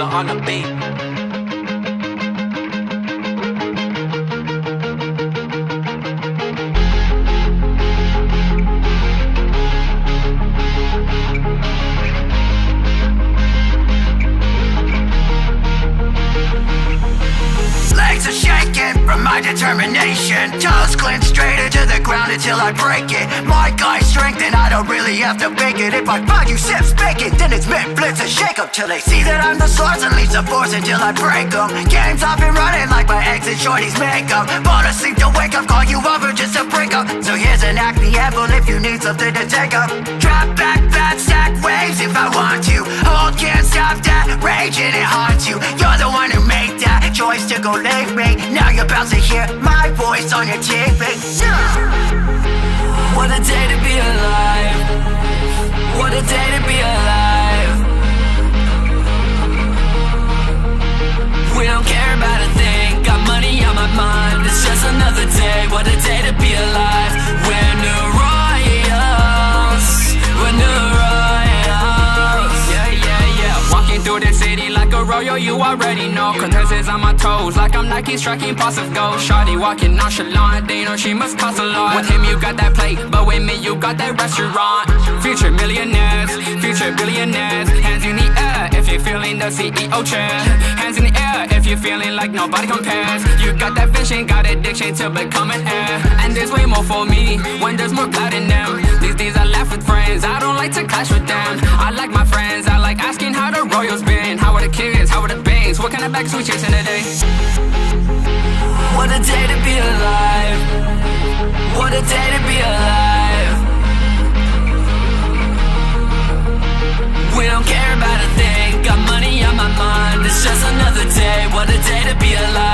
producer on the beat. From my determination, toes clean straight into the ground until I break it. My guy's strength and I don't really have to bake it. If I buy you sips bacon, then it's mint blitz and shake up till they see that I'm the source and leaves the force until I break them. Games I've been running like my ex and shorty's makeup. Fall asleep to wake up, call you over just to break up. So here's an acne apple if you need something to take up. Drop back fat sack waves if I want to. Hold can't stop that rage and it haunts you. You're the one who made that choice to go leave me. Now you're about to hear my voice on your TV. What a day to be alive. What a day to be alive. We don't care about a thing. Got money on my mind. It's just another day. What a day to be alive. We're new royals. We're new royals. Yeah, yeah, yeah. Walking through the city like a royal, you already know. Converses on my toes like I'm Nike striking parts of gold. Shawty walking nonchalant, they know she must cost a lot. With him you got that plate, but with me you got that restaurant. Future millionaires, future billionaires. Hands in the air if you're feeling the CEO chair. Hands in the air if you're feeling like nobody compares. You got that vision, got addiction to become an heir. And there's way more for me when there's more clout in them. These days I laugh with friends, I don't like to clash with them. I like my friends, I like asking how the royals been. How are the kids, how are the bangs? What kind of bags we chasing today? What a day to be alive. What a day to be alive. We don't care about a thing. Got money on my mind. It's just another day. What a day to be alive.